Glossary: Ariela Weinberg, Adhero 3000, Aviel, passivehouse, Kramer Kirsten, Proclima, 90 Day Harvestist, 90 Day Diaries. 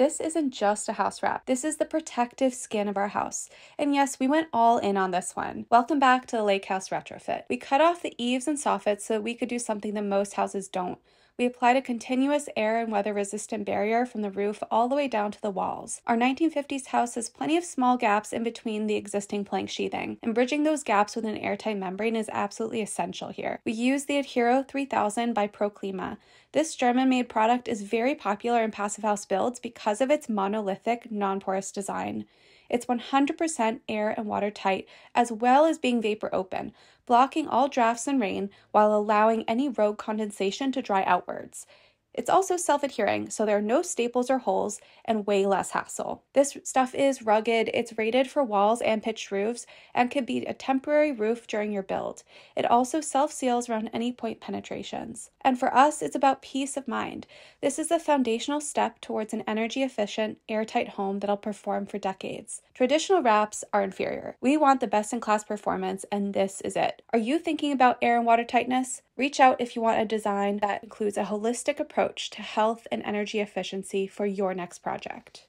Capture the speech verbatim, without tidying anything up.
this isn't just a house wrap. This is the protective skin of our house. And yes, we went all in on this one. Welcome back to the lake house retrofit. We cut off the eaves and soffits so that we could do something that most houses don't. We applied a continuous air and weather resistant barrier from the roof all the way down to the walls. Our nineteen fifties house has plenty of small gaps in between the existing plank sheathing, and bridging those gaps with an airtight membrane is absolutely essential here. We use the Adhero three thousand by Proclima. This German-made product is very popular in passive house builds because of its monolithic, non-porous design. It's one hundred percent air and watertight, as well as being vapor open, blocking all drafts and rain while allowing any rogue condensation to dry outwards. It's also self-adhering, so there are no staples or holes and way less hassle. This stuff is rugged, it's rated for walls and pitched roofs, and can be a temporary roof during your build. It also self-seals around any point penetrations. And for us, it's about peace of mind. This is the foundational step towards an energy-efficient, airtight home that'll perform for decades. Traditional wraps are inferior. We want the best-in-class performance, and this is it. Are you thinking about air and water tightness? Reach out if you want a design that includes a holistic approach to health and energy efficiency for your next project.